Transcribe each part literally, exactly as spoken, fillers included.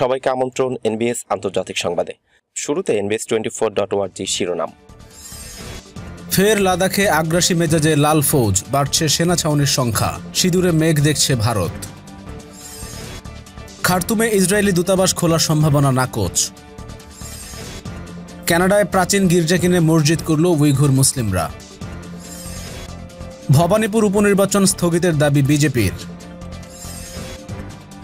সবাইকে আমন্ত্রণ এনবিএস আন্তর্জাতিক সংবাদে। শুরুতে NBS twenty four dot ORG শিরোনাম। ফের লাদাখে আগ্রাসী মেজাজে লাল ফৌজ, বাড়ছে সেনা ছাউনির সংখ্যা, সিঁদুরে মেঘ দেখছে ভারত। খার্তুমে ইসরায়েলি দূতাবাস খোলার সম্ভাবনা নাকচ। কানাডায় প্রাচীন গির্জা কিনে মসজিদ করল উইঘুর মুসলিমরা। ভবানীপুর উপনির্বাচন স্থগিতের দাবি বিজেপির।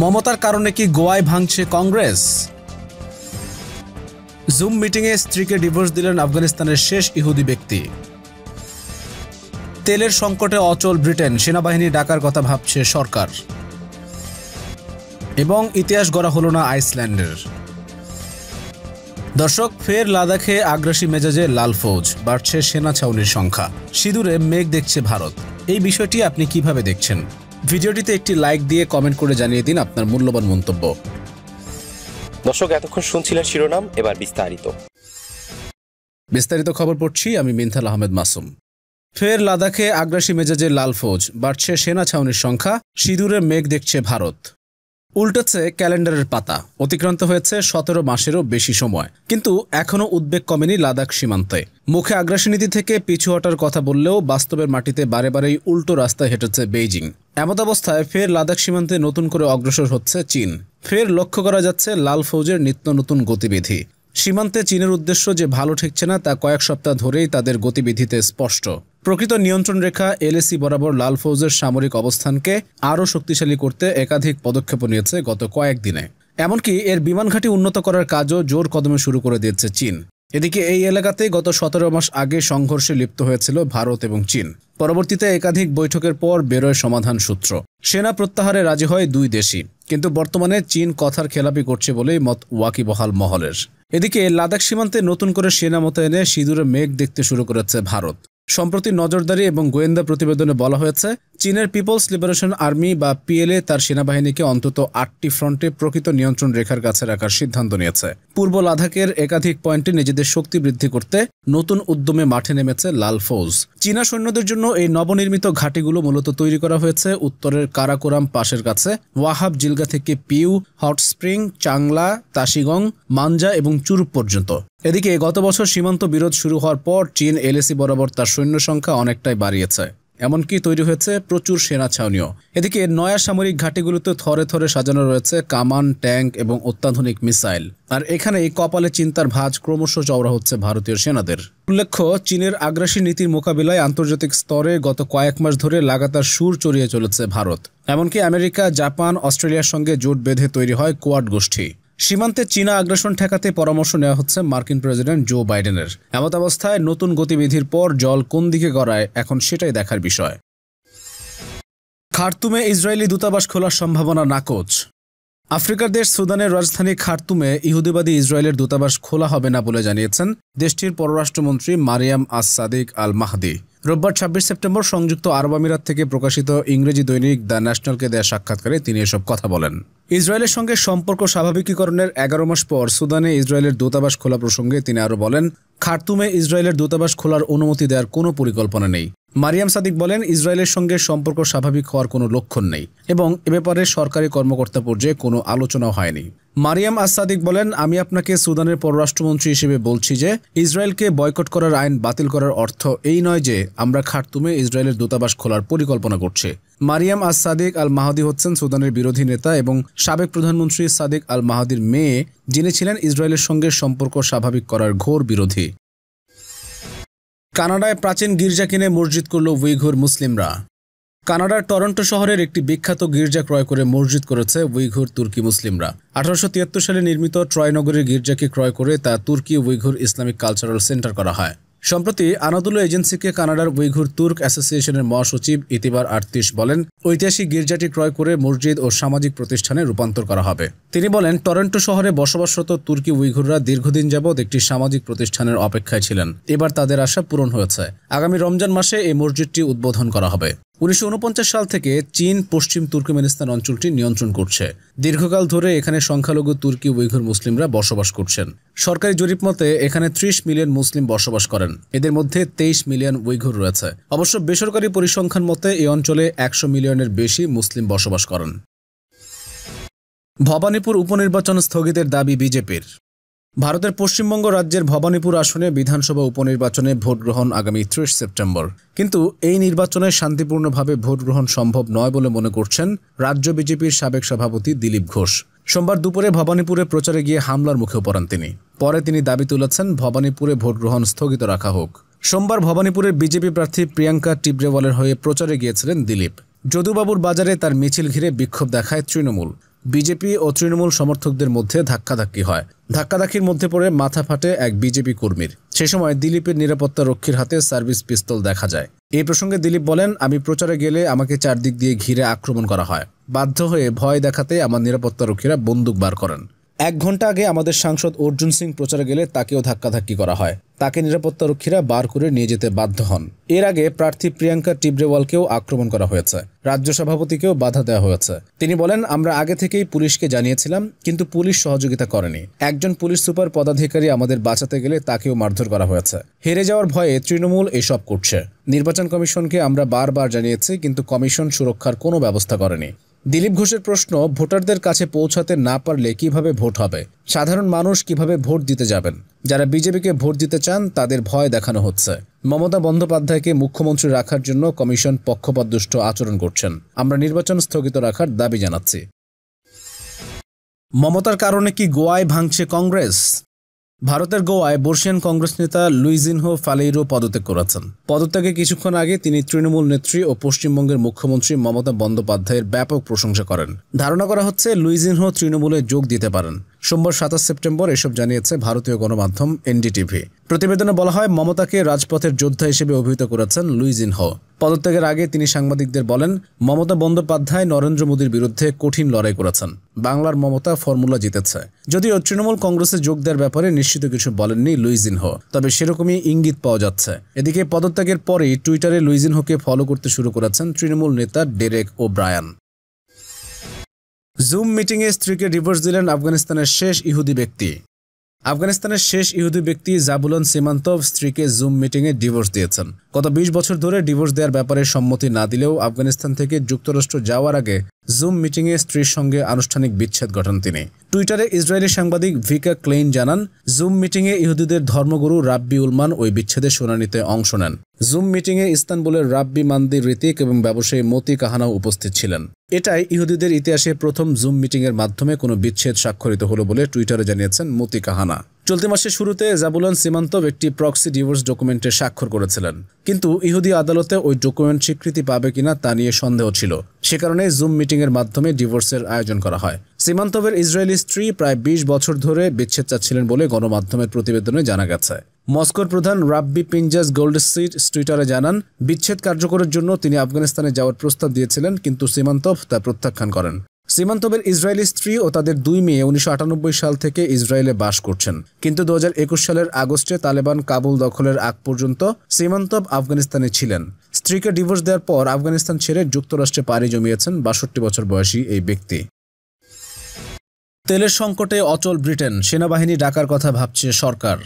মমতার কারণে কি গোয়ায় ভাঙছে কংগ্রেস? জুম মিটিংয়ে স্ত্রীকে ডিভোর্স দিলেন আফগানিস্তানের শেষ ইহুদি ব্যক্তি। তেলের সংকটে অচল ব্রিটেন, সেনাবাহিনী ডাকার কথা ভাবছে সরকার। এবং ইতিহাস গড়া হল না আইসল্যান্ডের। দর্শক, ফের লাদাখে আগ্রাসী মেজাজে লাল ফৌজ, বাড়ছে সেনা ছাউনির সংখ্যা, সিঁদুরে মেঘ দেখছে ভারত। এই বিষয়টি আপনি কিভাবে দেখছেন? ভিডিওটিতে একটি লাইক দিয়ে কমেন্ট করে জানিয়ে দিন আপনার মূল্যবান মন্তব্য। দর্শক, এতক্ষণ শুনছিলেন শিরোনাম, এবার বিস্তারিত। বিস্তারিত খবর পড়ছি আমি মিনথাল আহমেদ মাসুম। ফের লাদাখে আগ্রাসী মেজাজে লাল ফৌজ, বাড়ছে সেনা ছাউনির সংখ্যা, সিঁদুরে মেঘ দেখছে ভারত। উল্টেছে ক্যালেন্ডারের পাতা, অতিক্রান্ত হয়েছে সতেরো মাসেরও বেশি সময়, কিন্তু এখনও উদ্বেগ কমেনি লাদাখ সীমান্তে। মুখে আগ্রাসী নীতি থেকে পিছু হটার কথা বললেও বাস্তবের মাটিতে বারে বারেই উল্টো রাস্তায় হেঁটেছে বেইজিং। এমত অবস্থায় ফের লাদাখ সীমান্তে নতুন করে অগ্রসর হচ্ছে চীন। ফের লক্ষ্য করা যাচ্ছে লাল ফৌজের নিত্য নতুন গতিবিধি। সীমান্তে চীনের উদ্দেশ্য যে ভালো ঠেকছে না, তা কয়েক সপ্তাহ ধরেই তাদের গতিবিধিতে স্পষ্ট। প্রকৃত নিয়ন্ত্রণ রেখা এলএসি বরাবর লাল ফৌজের সামরিক অবস্থানকে আরও শক্তিশালী করতে একাধিক পদক্ষেপ নিয়েছে গত কয়েকদিনে। এমনকি এর বিমান ঘাঁটি উন্নত করার কাজও জোর কদমে শুরু করে দিয়েছে চীন। এদিকে এই এলাকাতে গত সতেরো মাস আগে সংঘর্ষে লিপ্ত হয়েছিল ভারত এবং চীন। পরবর্তীতে একাধিক বৈঠকের পর বেরোয় সমাধান সূত্র। সেনা প্রত্যাহারে রাজি হয় দুই দেশই, কিন্তু বর্তমানে চীন কথার খেলাপি করছে বলেই মত ওয়াকিবহাল মহলের। এদিকে লাদাখ সীমান্তে নতুন করে সেনা মোতায়েনে সিঁদুরে মেঘ দেখতে শুরু করেছে ভারত। সম্প্রতি নজরদারি এবং গোয়েন্দা প্রতিবেদনে বলা হয়েছে, চীনের পিপলস লিবারেশন আর্মি বা পিএলএ তার সেনাবাহিনীকে অন্তত আটটি ফ্রন্টে প্রকৃত নিয়ন্ত্রণ রেখার কাছে রাখার সিদ্ধান্ত নিয়েছে। পূর্ব লাদাখের একাধিক পয়েন্টে নিজেদের শক্তি বৃদ্ধি করতে নতুন উদ্যমে মাঠে নেমেছে লাল ফৌজ। চীনা সৈন্যদের জন্য এই নবনির্মিত ঘাঁটিগুলো মূলত তৈরি করা হয়েছে উত্তরের কারাকোরাম পাশের কাছে ওয়াহাব জিলগা থেকে পিউ, হট স্প্রিং, চাংলা, তাসিগং, মাঞ্জা এবং চুরুপ পর্যন্ত। এদিকে গত বছর সীমান্ত বিরোধ শুরু হওয়ার পর চীন এলএসি বরাবর তার সৈন্য সংখ্যা অনেকটাই বাড়িয়েছে, এমনকি তৈরি হয়েছে প্রচুর সেনা ছাউনিও। এদিকে নয়া সামরিক ঘাঁটিগুলোতে থরে থরে সাজানো রয়েছে কামান, ট্যাঙ্ক এবং অত্যাধুনিক মিসাইল। আর এখানেই কপালে চিন্তার ভাঁজ ক্রমশ চওড়া হচ্ছে ভারতীয় সেনাদের। উল্লেখ্য, চীনের আগ্রাসী নীতির মোকাবিলায় আন্তর্জাতিক স্তরে গত কয়েক মাস ধরে লাগাতার সুর চড়িয়ে চলেছে ভারত। এমনকি আমেরিকা, জাপান, অস্ট্রেলিয়ার সঙ্গে জোট বেঁধে তৈরি হয় কোয়াড গোষ্ঠী। সীমান্তে চীনা আগ্রাসন ঠেকাতে পরামর্শ নেওয়া হচ্ছে মার্কিন প্রেসিডেন্ট জো বাইডেনের। এমত অবস্থায় নতুন গতিবিধির পর জল কোন দিকে গড়ায়, এখন সেটাই দেখার বিষয়। খার্তুমে ইসরায়েলি দূতাবাস খোলার সম্ভাবনা নাকচ। আফ্রিকার দেশ সুদানের রাজধানী খার্তুমে ইহুদিবাদী ইসরায়েলের দূতাবাস খোলা হবে না বলে জানিয়েছেন দেশটির পররাষ্ট্রমন্ত্রী মারিয়াম আস সাদিক আল মাহদি। রোববার ছাব্বিশ সেপ্টেম্বর সংযুক্ত আরব আমিরাত থেকে প্রকাশিত ইংরেজি দৈনিক দ্য ন্যাশনালকে দেয়া সাক্ষাৎকারে তিনি এসব কথা বলেন। ইসরায়েলের সঙ্গে সম্পর্ক স্বাভাবিকীকরণের এগারো মাস পর সুদানে ইসরায়েলের দূতাবাস খোলা প্রসঙ্গে তিনি আরও বলেন, খার্তুমে ইসরায়েলের দূতাবাস খোলার অনুমতি দেওয়ার কোনো পরিকল্পনা নেই। মারিয়াম সাদিক বলেন, ইসরায়েলের সঙ্গে সম্পর্ক স্বাভাবিক হওয়ার কোনো লক্ষণ নেই এবং এ ব্যাপারে সরকারি কর্মকর্তা পর্যায়ে কোনো আলোচনা হয়নি। মারিয়াম আস সাদিক বলেন, আমি আপনাকে সুদানের পররাষ্ট্রমন্ত্রী হিসেবে বলছি যে ইসরায়েলকে বয়কট করার আইন বাতিল করার অর্থ এই নয় যে আমরা খার্তুমে ইসরায়েলের দূতাবাস খোলার পরিকল্পনা করছি। মারিয়াম আস সাদিক আল মাহদি হচ্ছেন সুদানের বিরোধী নেতা এবং সাবেক প্রধানমন্ত্রী সাদিক আল মাহদির মেয়ে, যিনি ছিলেন ইসরায়েলের সঙ্গে সম্পর্ক স্বাভাবিক করার ঘোর বিরোধী। কানাডায় প্রাচীন গির্জা কিনে মসজিদ করল উইঘুর মুসলিমরা। কানাডার টরন্টো শহরের একটি বিখ্যাত গির্জা ক্রয় করে মসজিদ করেছে উইঘুর তুর্কি মুসলিমরা। আঠারোশো তিয়াত্তর সালে নির্মিত ট্রয়নগরের গির্জাকে ক্রয় করে তা তুর্কি উইঘুর ইসলামিক কালচারাল সেন্টার করা হয়। সম্প্রতি আনাদুলো এজেন্সিকে কানাডার উইঘুর তুর্ক অ্যাসোসিয়েশনের মহাসচিব ইতিবার আর্তিশ বলেন, ঐতিহাসিক গির্জাটি ক্রয় করে মসজিদ ও সামাজিক প্রতিষ্ঠানে রূপান্তর করা হবে। তিনি বলেন, টরন্টো শহরে বসবাসরত তুর্কি উইঘুররা দীর্ঘদিন যাবৎ একটি সামাজিক প্রতিষ্ঠানের অপেক্ষায় ছিলেন। এবার তাদের আশা পূরণ হয়েছে। আগামী রমজান মাসে এই মসজিদটি উদ্বোধন করা হবে। উনিশশো উনপঞ্চাশ সাল থেকে চীন পশ্চিম তুর্কমেনিস্তান অঞ্চলটি নিয়ন্ত্রণ করছে। দীর্ঘকাল ধরে এখানে সংখ্যালঘু তুর্কি উইঘুর মুসলিমরা বসবাস করছেন। সরকারি জরিপ মতে এখানে ত্রিশ মিলিয়ন মুসলিম বসবাস করেন। এদের মধ্যে তেইশ মিলিয়ন উইঘুর রয়েছে। অবশ্য বেসরকারি পরিসংখ্যান মতে এই অঞ্চলে একশো মিলিয়নের বেশি মুসলিম বসবাস করেন। भवानीपुर उपनिर्वाचन स्थगितेर दाबी बीजेपीर। भारतेर पश्चिमबंग राज्येर भवानीपुर आसने विधानसभा उपनिर्वाचने भोट ग्रहण आगामी त्रिश सेप्टेम्बर, किन्तु एई निर्वाचने शांतिपूर्णभावे भोट ग्रहण सम्भव नय बले मने करछेन राज्य बीजेपीर साबेक सभापति दिलीप घोष। सोमवार दुपुरे भवानीपुरे प्रचारे गिये हामलार मुखे पड़ेन तिनि। परे तिनि दाबी तुलेछेन भवानीपुरे भोट ग्रहण स्थगित राखा होक। सोमवार भवानीपुरे बीजेपी प्रार्थी प्रियांका टिब्रेवालेर हये प्रचारे गियेछिलेन दिलीप। যদুবাবুর বাজারে তার মিছিল ঘিরে বিক্ষোভ দেখায় তৃণমূল। বিজেপি ও তৃণমূল সমর্থকদের মধ্যে ধাক্কাধাক্কি হয়। ধাক্কাধাক্কির মধ্যে পড়ে মাথা ফাটে এক বিজেপি কর্মীর। সেই সময় দিলীপের নিরাপত্তা রক্ষীর হাতে সার্ভিস পিস্তল দেখা যায়। এই প্রসঙ্গে দিলীপ বলেন, আমি প্রচারে গেলে আমাকে চারদিক দিয়ে ঘিরে আক্রমণ করা হয়। বাধ্য হয়ে ভয় দেখাতে আমার নিরাপত্তা রক্ষীরা বন্দুক বার করেন। এক ঘন্টা আগে আমাদের সাংসদ অর্জুন সিং প্রচারে গেলে তাকেও ধাক্কাধাক্কি করা হয়। তাকে নিরাপত্তা রক্ষীরা বার করে নিয়ে যেতে বাধ্য হন। এর আগে প্রার্থী প্রিয়াঙ্কা টিব্রেওয়ালকেও আক্রমণ করা হয়েছে। রাজ্য সভাপতিকেও বাধা দেওয়া হয়েছে। তিনি বলেন, আমরা আগে থেকেই পুলিশকে জানিয়েছিলাম, কিন্তু পুলিশ সহযোগিতা করেনি। একজন পুলিশ সুপার পদাধিকারী আমাদের বাঁচাতে গেলে তাকেও মারধর করা হয়েছে। হেরে যাওয়ার ভয়ে তৃণমূল এসব করছে। নির্বাচন কমিশনকে আমরা বারবার জানিয়েছি, কিন্তু কমিশন সুরক্ষার কোনো ব্যবস্থা করেনি। দিলীপ ঘোষের প্রশ্ন, ভোটারদের কাছে পৌঁছাতে না পারলে কিভাবে ভোট হবে? সাধারণ মানুষ কিভাবে ভোট দিতে যাবেন? যারা বিজেপিকে ভোট দিতে চান তাদের ভয় দেখানো হচ্ছে। মমতা বন্দ্যোপাধ্যায়কে মুখ্যমন্ত্রী রাখার জন্য কমিশন পক্ষপাতদুষ্ট আচরণ করছেন। আমরা নির্বাচন স্থগিত রাখার দাবি জানাচ্ছি। মমতার কারণে কি গোয়ায় ভাঙছে কংগ্রেস? ভারতের গোয়ায় বর্ষিয়ান কংগ্রেস নেতা লুইজিনহো ফালেইরো পদত্যাগ করেছেন। পদত্যাগে কিছুক্ষণ আগে তিনি তৃণমূল নেত্রী ও পশ্চিমবঙ্গের মুখ্যমন্ত্রী মমতা বন্দ্যোপাধ্যায়ের ব্যাপক প্রশংসা করেন। ধারণা করা হচ্ছে লুইজিনহো তৃণমূলে যোগ দিতে পারেন। সোমবার সাতাশ সেপ্টেম্বর এসব জানিয়েছে ভারতীয় গণমাধ্যম এনডিটিভি। প্রতিবেদনে বলা হয়, মমতাকে রাজপথের যোদ্ধা হিসেবে অভিহিত করেছেন লুইজিনহো। পদত্যাগের আগে তিনি সাংবাদিকদের বলেন, মমতা বন্দ্যোপাধ্যায় নরেন্দ্র মোদীর বিরুদ্ধে কঠিন লড়াই করেছেন। বাংলার মমতা ফর্মুলা জিতেছে। যদিও তৃণমূল কংগ্রেসে যোগ দেওয়ার ব্যাপারে নিশ্চিত কিছু বলেননি লুইজিনহো, তবে সেরকমই ইঙ্গিত পাওয়া যাচ্ছে। এদিকে পদত্যাগের পরেই টুইটারে লুইজিনহোকে ফলো করতে শুরু করেছেন তৃণমূল নেতা ডেরেক ও ব্রায়ান। জুম মিটিংয়ে স্ত্রীকে ডিভোর্স দিলেন আফগানিস্তানের শেষ ইহুদি ব্যক্তি। আফগানিস্তানের শেষ ইহুদি ব্যক্তি জাবুলন সিমান্তভ স্ত্রীকে জুম মিটিংয়ে ডিভোর্স দিয়েছেন। গত বিশ বছর ধরে ডিভোর্স দেওয়ার ব্যাপারে সম্মতি না দিলেও আফগানিস্তান থেকে যুক্তরাষ্ট্র যাওয়ার আগে জুম মিটিংয়ে স্ত্রীর সঙ্গে আনুষ্ঠানিক বিচ্ছেদ ঘটান তিনি। টুইটারে ইসরায়েলি সাংবাদিক ভিকা ক্লেইন জানান, জুম মিটিংয়ে ইহুদিদের ধর্মগুরু রাব্বি উলমান ওই বিচ্ছেদের শুনানিতে অংশ নেন। জুম মিটিংয়ে ইস্তানবুলের রাব্বি মান্দির ঋতিক এবং ব্যবসায়ী মতি কাহানাও উপস্থিত ছিলেন। এটাই ইহুদিদের ইতিহাসে প্রথম জুম মিটিংয়ের মাধ্যমে কোনো বিচ্ছেদ স্বাক্ষরিত হলো বলে টুইটারে জানিয়েছেন মতি কাহানা। চলতি মাসের শুরুতে জাবুলন সিমান্তভ একটি প্রক্সি ডিভোর্স ডকুমেন্টে স্বাক্ষর করেছিলেন, কিন্তু ইহুদি আদালতে ওই ডকুমেন্ট স্বীকৃতি পাবে কিনা তা নিয়ে সন্দেহ ছিল। সে কারণে জুম মিটিংয়ের মাধ্যমে ডিভোর্সের আয়োজন করা হয়। সিমান্তভের ইসরায়েলি স্ত্রী প্রায় বিশ বছর ধরে বিচ্ছেদ চাচ্ছিলেন বলে গণমাধ্যমের প্রতিবেদনে জানা গেছে। মস্কোর প্রধান রাব্বি পিঞ্জাস গোল্ডসিড টুইটারে জানান, বিচ্ছেদ কার্যকরের জন্য তিনি আফগানিস্তানে যাওয়ার প্রস্তাব দিয়েছিলেন, কিন্তু সিমান্তভ তা প্রত্যাখ্যান করেন। সিমান্তভের ইসরায়েলি স্ত্রী ও তাদের দুই মেয়ে উনিশশো আটানব্বই সাল থেকে ইসরায়েলে বাস করছেন, কিন্তু দু হাজার একুশ সালের আগস্টে তালেবান কাবুল দখলের আগ পর্যন্ত সিমান্তভ আফগানিস্তানে ছিলেন। স্ত্রীকে ডিভোর্স দেওয়ার পর আফগানিস্তান ছেড়ে যুক্তরাষ্ট্রে পাড়ি জমিয়েছেন বাষট্টি বছর বয়সী এই ব্যক্তি। তেলের সংকটে অচল ব্রিটেন, সেনাবাহিনী ডাকার কথা ভাবছে সরকার।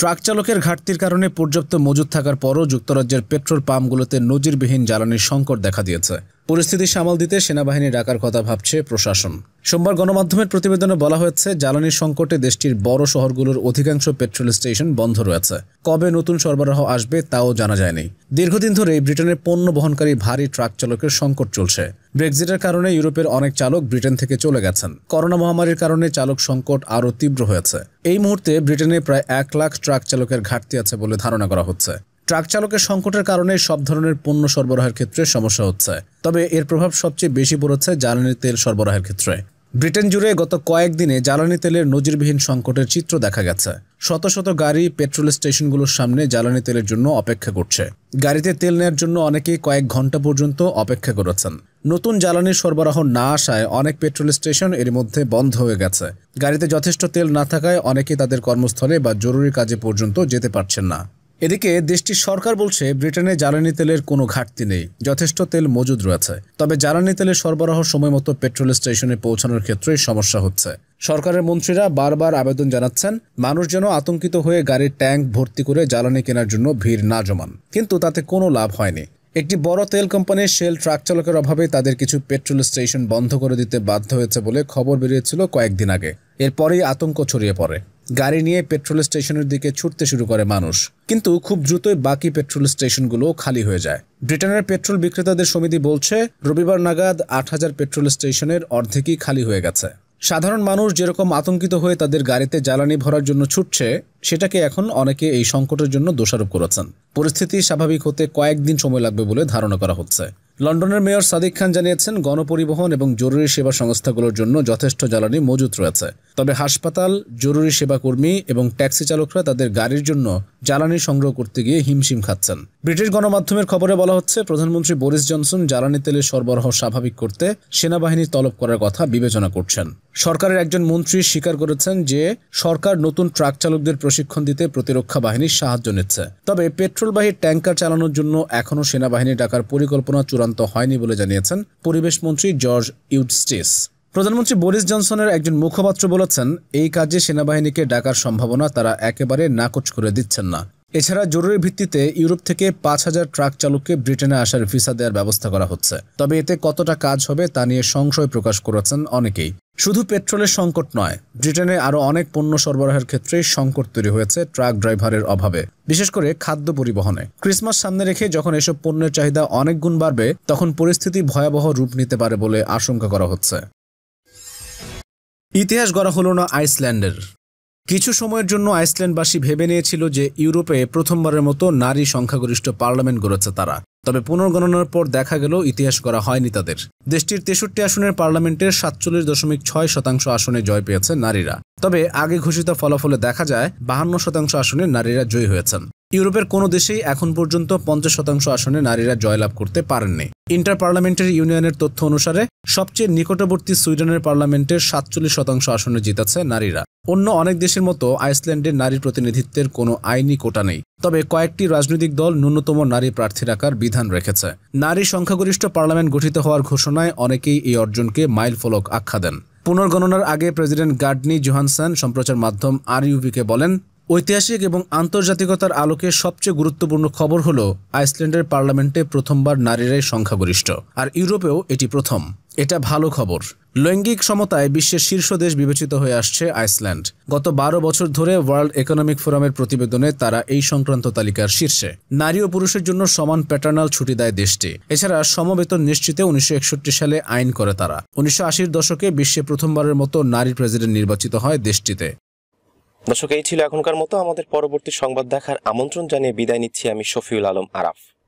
ট্রাক চালকের ঘাটতির কারণে পর্যাপ্ত মজুদ থাকার পরও যুক্তরাজ্যের পেট্রোল পাম্পগুলোতে নজিরবিহীন জ্বালানির সংকট দেখা দিয়েছে। পরিস্থিতি সামাল দিতে সেনাবাহিনী ডাকার কথা ভাবছে প্রশাসন। সোমবার গণমাধ্যমের প্রতিবেদনে বলা হয়েছে, জ্বালানির সংকটে দেশটির বড় শহরগুলোর অধিকাংশ পেট্রোল স্টেশন বন্ধ রয়েছে। কবে নতুন সরবরাহ আসবে তাও জানা যায়নি। দীর্ঘদিন ধরে ব্রিটেনের পণ্য বহনকারী ভারী ট্রাক চালকের সংকট চলছে। ব্রেক্সিটের কারণে ইউরোপের অনেক চালক ব্রিটেন থেকে চলে গেছেন। করোনা মহামারীর কারণে চালক সংকট আরও তীব্র হয়েছে। এই মুহূর্তে ব্রিটেনে প্রায় এক লাখ ট্রাক চালকের ঘাটতি আছে বলে ধারণা করা হচ্ছে। ট্রাক চালকের সংকটের কারণে সব ধরনের পণ্য সরবরাহের ক্ষেত্রে সমস্যা হচ্ছে, তবে এর প্রভাব সবচেয়ে বেশি পড়েছে জ্বালানি তেল সরবরাহের ক্ষেত্রে। ব্রিটেন জুড়ে গত কয়েকদিনে জ্বালানি তেলের নজিরবিহীন সংকটের চিত্র দেখা গেছে। শত শত গাড়ি পেট্রোল স্টেশনগুলোর সামনে জ্বালানি তেলের জন্য অপেক্ষা করছে। গাড়িতে তেল নেয়ার জন্য অনেকেই কয়েক ঘন্টা পর্যন্ত অপেক্ষা করেছেন। নতুন জ্বালানির সরবরাহ না আসায় অনেক পেট্রোল স্টেশন এর মধ্যে বন্ধ হয়ে গেছে। গাড়িতে যথেষ্ট তেল না থাকায় অনেকেই তাদের কর্মস্থলে বা জরুরি কাজে পর্যন্ত যেতে পারছেন না। এদিকে দেশটির সরকার বলছে, ব্রিটেনে জ্বালানি তেলের কোনো ঘাটতি নেই, যথেষ্ট তেল মজুদ রয়েছে। তবে জ্বালানি তেলের সরবরাহ সময় মতো পেট্রোল স্টেশনে পৌঁছানোর ক্ষেত্রেই সমস্যা হচ্ছে। সরকারের মন্ত্রীরা বারবার আবেদন জানাচ্ছেন, মানুষ যেন আতঙ্কিত হয়ে গাড়ির ট্যাঙ্ক ভর্তি করে জ্বালানি কেনার জন্য ভিড় না জমান, কিন্তু তাতে কোনো লাভ হয়নি। एक बड़ तेल कम्पानी शेल ट्रक चालकर अभावे तादेर किछु पेट्रोल स्टेशन बंध कर दीते बाध्य होयेछे बोले खबर बेरियेछिलो कयेक दिन आगे। एरपरेई आतंक छड़िये पड़े, गाड़ी निये पेट्रोल स्टेशनेर दिके छुटते शुरू करे मानुष, किन्तु खूब द्रुतई बाकी पेट्रोल स्टेशनगुलो खाली हये जाय। ब्रिटेनेर पेट्रोल बिक्रेतादेर समिति बोलछे रविवार नागाद आठ हजार पेट्रोल स्टेशनेर अर्धेकई खाली हये गेछे। साधारण मानुष जेरकम आतंकित हये तादेर गाड़ीते जालानी भरार जोन्नो छुटछे সেটাকে এখন অনেকে এই সংকটের জন্য দোষারোপ করেছেন। পরিস্থিতি স্বাভাবিক হতে কয়েকদিন সময় লাগবে বলে ধারণা করা হচ্ছে। লন্ডনের মেয়র সাদিক খান জানিয়েছেন গণপরিবহন এবং জরুরি সেবা সংস্থাগুলোর জন্য যথেষ্ট জ্বালানি মজুত রয়েছে, তবে হাসপাতাল, জরুরি সেবা কর্মী এবং ট্যাক্সি চালকরা তাদের গাড়ির জন্য জ্বালানি সংগ্রহ করতে গিয়ে হিমশিম খাচ্ছেন। ব্রিটিশ গণমাধ্যমের খবরে বলা হচ্ছে প্রধানমন্ত্রী বোরিস জনসন জ্বালানি তেলের সরবরাহ স্বাভাবিক করতে সেনাবাহিনী তলব করার কথা বিবেচনা করছেন। সরকারের একজন মন্ত্রী স্বীকার করেছেন যে সরকার নতুন ট্রাক চালকদের প্রশিক্ষণ দিতে প্রতিরক্ষা বাহিনী সাহায্য নিচ্ছে, তবে পেট্রোলবাহী ট্যাঙ্কার চালানোর জন্য এখনো সেনাবাহিনী ডাকার পরিকল্পনা চূড়ান্ত হয়নি বলে জানিয়েছেন পরিবেশ মন্ত্রী জর্জ ইউডস্টিস। প্রধানমন্ত্রী বোরিস জনসনের একজন মুখপাত্র বলেছেন এই কাজে সেনাবাহিনীকে ডাকার সম্ভাবনা তারা একেবারে নাকচ করে দিচ্ছেন না। এছাড়া জরুরি ভিত্তিতে ইউরোপ থেকে পাঁচ হাজার ট্রাক চালককে ব্রিটেনে আসার ভিসা দেওয়ার ব্যবস্থা করা হচ্ছে, তবে এতে কতটা কাজ হবে তা নিয়ে সংশয় প্রকাশ করেছেন অনেকেই। শুধু পেট্রোলের সংকট নয়, ব্রিটেনে আরও অনেক পণ্য সরবরাহের ক্ষেত্রে সংকট তৈরি হয়েছে ট্রাক ড্রাইভারের অভাবে, বিশেষ করে খাদ্য পরিবহনে। ক্রিসমাস সামনে রেখে যখন এসব পণ্যের চাহিদা অনেক গুণ বাড়বে তখন পরিস্থিতি ভয়াবহ রূপ নিতে পারে বলে আশঙ্কা করা হচ্ছে। ইতিহাস গড়া হলো না আইসল্যান্ডের। কিছু সময়ের জন্য আইসল্যান্ডবাসী ভেবে নিয়েছিল যে ইউরোপে প্রথমবারের মতো নারী সংখ্যাগরিষ্ঠ পার্লামেন্ট গড়েছে তারা, তবে পুনর্গণনার পর দেখা গেল ইতিহাস করা হয়নি তাদের। দেশটির তেষট্টি আসনের পার্লামেন্টের সাতচল্লিশ দশমিক ছয় শতাংশ আসনে জয় পেয়েছে নারীরা, তবে আগে ঘোষিত ফলাফলে দেখা যায় বাহান্ন শতাংশ আসনে নারীরা জয়ী হয়েছেন। ইউরোপের কোনো দেশেই এখন পর্যন্ত পঞ্চাশ শতাংশ আসনে নারীরা জয়লাভ করতে পারেননি। ইন্টার পার্লামেন্টারি ইউনিয়নের তথ্য অনুসারে সবচেয়ে নিকটবর্তী সুইডেনের পার্লামেন্টের সাতচল্লিশ শতাংশ আসনে জিতেছে নারীরা। অন্য অনেক দেশের মতো আইসল্যান্ডে নারী প্রতিনিধিত্বের কোনো আইনি কোটা নেই, তবে কয়েকটি রাজনৈতিক দল ন্যূনতম নারী প্রার্থী রাখার বিধান রেখেছে। নারী সংখ্যাগরিষ্ঠ পার্লামেন্ট গঠিত হওয়ার ঘোষণায় অনেকেই এই অর্জনকে মাইলফলক আখ্যা দেন। পুনর্গণনার আগে প্রেসিডেন্ট গার্ডনি জোহানসন সম্প্রচার মাধ্যম আরইউভিকে বলেন ঐতিহাসিক এবং আন্তর্জাতিকতার আলোকে সবচেয়ে গুরুত্বপূর্ণ খবর হলো আইসল্যান্ডের পার্লামেন্টে প্রথমবার নারীরাই সংখ্যাগরিষ্ঠ, আর ইউরোপেও এটি প্রথম। এটা ভালো খবর। লৈঙ্গিক সমতায় বিশ্বের শীর্ষ দেশ বিবেচিত হয়ে আসছে আইসল্যান্ড। গত বারো বছর ধরে ওয়ার্ল্ড ইকোনমিক ফোরামের প্রতিবেদনে তারা এই সংক্রান্ত তালিকার শীর্ষে। নারী ও পুরুষের জন্য সমান প্যাটার্নাল ছুটি দেয় দেশটি। এছাড়া সমবেতন নিশ্চিতে উনিশশো একষট্টি সালে আইন করে তারা। উনিশশো আশির দশকে বিশ্বে প্রথমবারের মতো নারী প্রেসিডেন্ট নির্বাচিত হয় দেশটিতে। দর্শক, এই ছিল এখনকার মতো। আমাদের পরবর্তী সংবাদ দেখার আমন্ত্রণ জানিয়ে বিদায় নিচ্ছি আমি শফিউল আলম আরাফ।